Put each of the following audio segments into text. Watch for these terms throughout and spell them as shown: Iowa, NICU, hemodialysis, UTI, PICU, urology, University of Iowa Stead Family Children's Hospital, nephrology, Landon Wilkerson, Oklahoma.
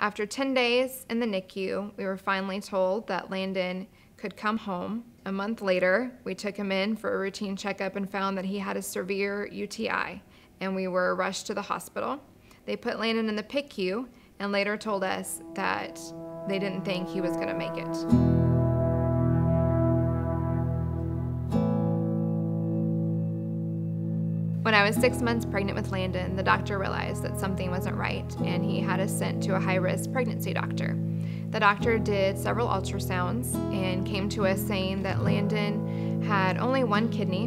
After 10 days in the NICU, we were finally told that Landon could come home. A month later, we took him in for a routine checkup and found that he had a severe UTI, and we were rushed to the hospital. They put Landon in the PICU and later told us that they didn't think he was going to make it. When I was 6 months pregnant with Landon, the doctor realized that something wasn't right, and he had us sent to a high-risk pregnancy doctor. The doctor did several ultrasounds and came to us saying that Landon had only one kidney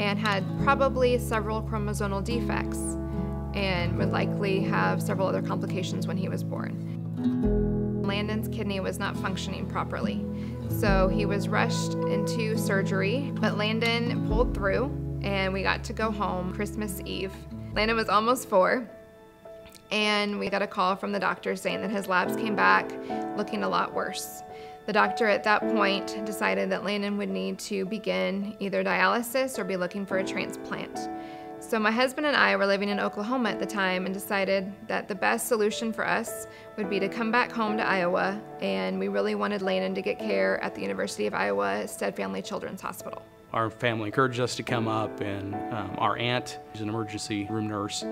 and had probably several chromosomal defects and would likely have several other complications when he was born. Landon's kidney was not functioning properly, so he was rushed into surgery, but Landon pulled through and we got to go home Christmas Eve. Landon was almost 4, and we got a call from the doctor saying that his labs came back looking a lot worse. The doctor at that point decided that Landon would need to begin either dialysis or be looking for a transplant. So my husband and I were living in Oklahoma at the time and decided that the best solution for us would be to come back home to Iowa, and we really wanted Landon to get care at the University of Iowa Stead Family Children's Hospital. Our family encouraged us to come up, and our aunt, who's an emergency room nurse,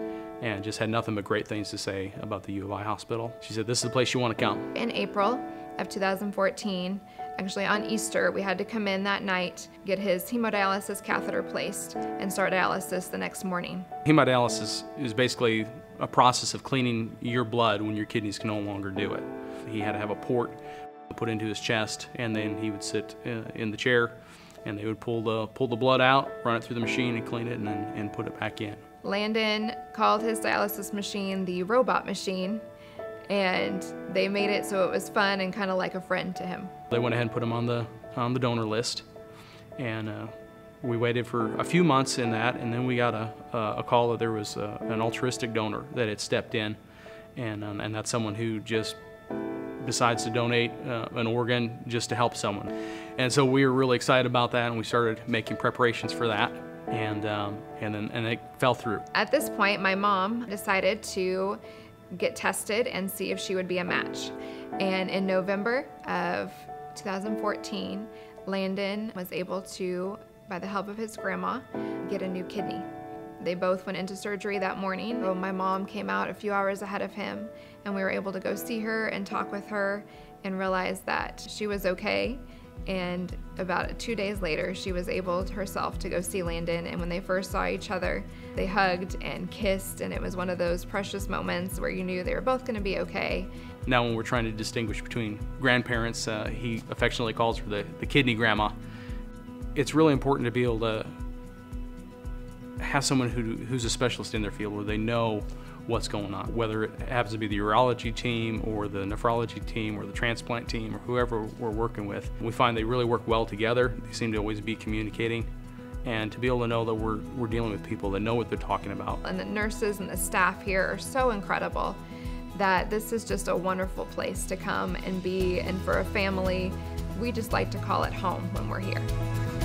and just had nothing but great things to say about the U of I hospital. She said, this is the place you want to come. In April of 2014, actually on Easter, we had to come in that night, get his hemodialysis catheter placed, and start dialysis the next morning. Hemodialysis is basically a process of cleaning your blood when your kidneys can no longer do it. He had to have a port put into his chest, and then he would sit in the chair, and they would pull the blood out, run it through the machine and clean it, and put it back in. Landon called his dialysis machine the robot machine, and they made it so it was fun and kind of like a friend to him. They went ahead and put him on the donor list, and we waited for a few months in that, and then we got a call that there was an altruistic donor that had stepped in, and that's someone who just decides to donate an organ just to help someone. And so we were really excited about that, and we started making preparations for that, and it fell through. At this point, my mom decided to get tested and see if she would be a match. And in November of 2014, Landon was able to, by the help of his grandma, get a new kidney. They both went into surgery that morning. Well, my mom came out a few hours ahead of him, and we were able to go see her and talk with her and realize that she was okay. And about 2 days later, she was able herself to go see Landon, and when they first saw each other, they hugged and kissed, and it was one of those precious moments where you knew they were both going to be okay. Now when we're trying to distinguish between grandparents, he affectionately calls her the kidney grandma. It's really important to be able to have someone who's a specialist in their field, where they know what's going on, whether it happens to be the urology team or the nephrology team or the transplant team or whoever we're working with. We find they really work well together. They seem to always be communicating, and to be able to know that we're dealing with people that know what they're talking about. And the nurses and the staff here are so incredible that this is just a wonderful place to come and be, and for a family, we just like to call it home when we're here.